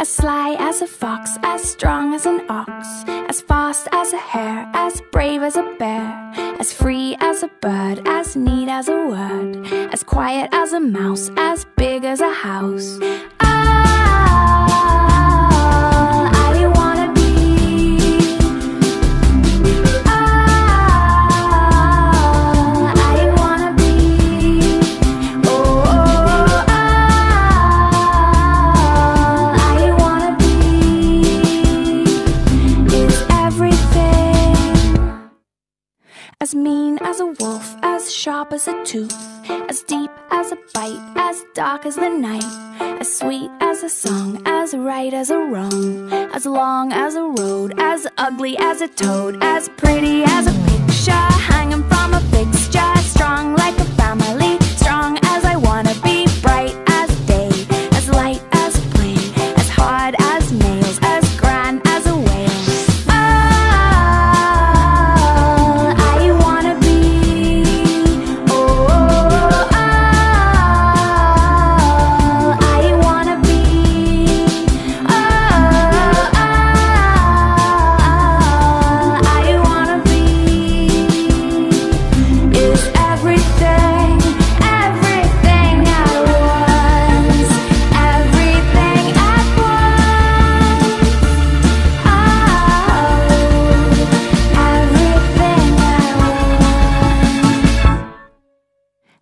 As sly as a fox, as strong as an ox, as fast as a hare, as brave as a bear, as free as a bird, as neat as a word, as quiet as a mouse, as big as a house. As mean as a wolf, as sharp as a tooth, as deep as a bite, as dark as the night, as sweet as a song, as right as a wrong, as long as a road, as ugly as a toad, as pretty as a picture hanging from a fixture, strong like a family, strong as I wanna be, bright as day, as light as a plane, as hard as nails, as grand as a whale.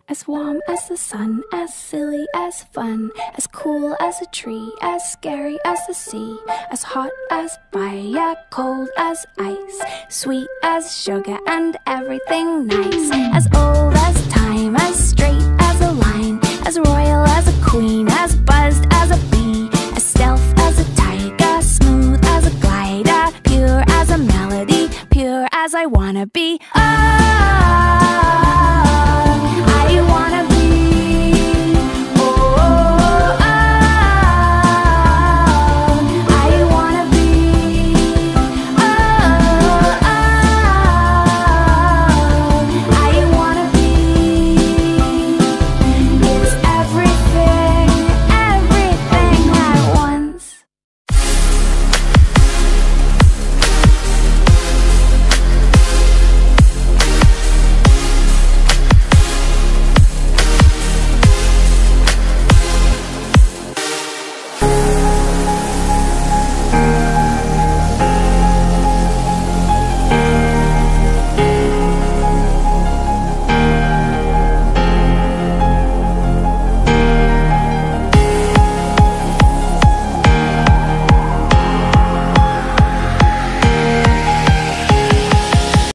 As warm as the sun, as silly as fun, as cool as a tree, as scary as the sea, as hot as fire, cold as ice, sweet as sugar and everything nice, as old